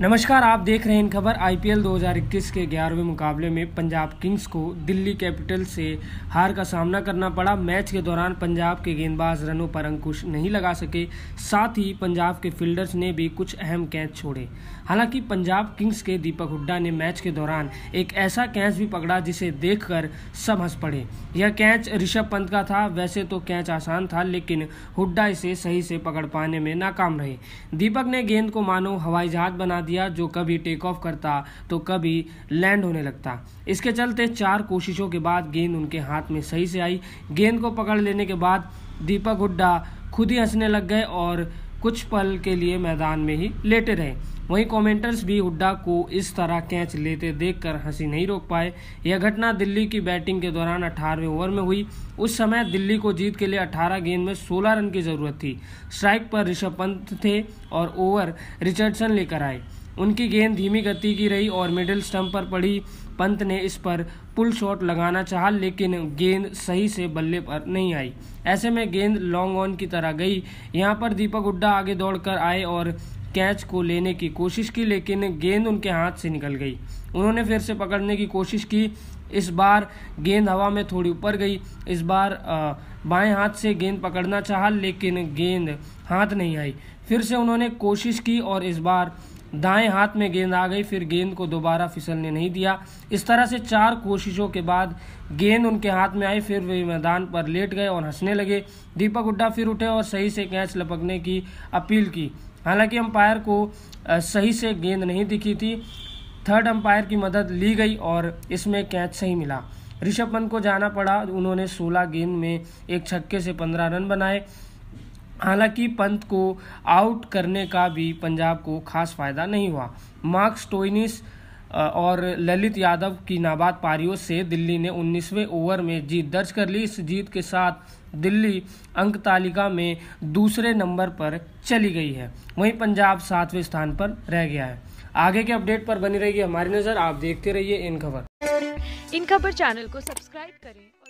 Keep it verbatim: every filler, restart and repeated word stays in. नमस्कार, आप देख रहे हैं इन खबर। आईपीएल दो हज़ार इक्कीस के ग्यारहवें मुकाबले में पंजाब किंग्स को दिल्ली कैपिटल से हार का सामना करना पड़ा। मैच के दौरान पंजाब के गेंदबाज रनों पर अंकुश नहीं लगा सके, साथ ही पंजाब के फील्डर्स ने भी कुछ अहम कैच छोड़े। हालांकि पंजाब किंग्स के दीपक हुड्डा ने मैच के दौरान एक ऐसा कैच भी पकड़ा जिसे देख कर सब हंस पड़े। यह कैच ऋषभ पंत का था। वैसे तो कैच आसान था, लेकिन हुड्डा इसे सही से पकड़ पाने में नाकाम रहे। दीपक ने गेंद को मानो हवाई जहाज बना दिया, जो कभी टेक ऑफ करता तो कभी लैंड होने लगता। इसके चलते चार कोशिशों के बाद गेंद उनके हाथ में सही से आई। गेंद को पकड़ लेने के बाद दीपक हुड्डा खुद ही हंसने लग गए और कुछ पल के लिए मैदान में ही लेटे रहे। वहीं कमेंटर्स भी हुड्डा को इस तरह कैच लेते देखकर हंसी नहीं रोक पाए। यह घटना दिल्ली की बैटिंग के दौरान अठारहवें ओवर में हुई। उस समय दिल्ली को जीत के लिए अठारह गेंद में सोलह रन की जरूरत थी। स्ट्राइक पर ऋषभ पंत थे और ओवर रिचर्डसन लेकर आए। उनकी गेंद धीमी गति की रही और मिडिल स्टंप पर पड़ी। पंत ने इस पर पुल शॉट लगाना चाहा, लेकिन गेंद सही से बल्ले पर नहीं आई। ऐसे में गेंद लॉन्ग ऑन की तरह गई। यहां पर दीपक हुड्डा आगे दौड़कर आए और कैच को लेने की कोशिश की, लेकिन गेंद उनके हाथ से निकल गई। उन्होंने फिर से पकड़ने की कोशिश की। इस बार गेंद हवा में थोड़ी ऊपर गई। इस बार बाएं हाथ से गेंद पकड़ना चाहा, लेकिन गेंद हाथ नहीं आई। फिर से उन्होंने कोशिश की और इस बार दाएं हाथ में गेंद आ गई। फिर गेंद को दोबारा फिसलने नहीं दिया। इस तरह से चार कोशिशों के बाद गेंद उनके हाथ में आई। फिर वे मैदान पर लेट गए और हंसने लगे। दीपक हुड्डा फिर उठे और सही से कैच लपकने की अपील की। हालांकि अंपायर को सही से गेंद नहीं दिखी थी। थर्ड अंपायर की मदद ली गई और इसमें कैच सही मिला। ऋषभ पंत को जाना पड़ा। उन्होंने सोलह गेंद में एक छक्के से पंद्रह रन बनाए। हालांकि पंत को आउट करने का भी पंजाब को खास फायदा नहीं हुआ। मार्क स्टोइनिस और ललित यादव की नाबाद पारियों से दिल्ली ने उन्नीसवें ओवर में जीत दर्ज कर ली। इस जीत के साथ दिल्ली अंक तालिका में दूसरे नंबर पर चली गई है। वहीं पंजाब सातवें स्थान पर रह गया है। आगे के अपडेट पर बनी रहेगी हमारी नज़र। आप देखते रहिए इन खबर। इन खबर चैनल को सब्सक्राइब करें।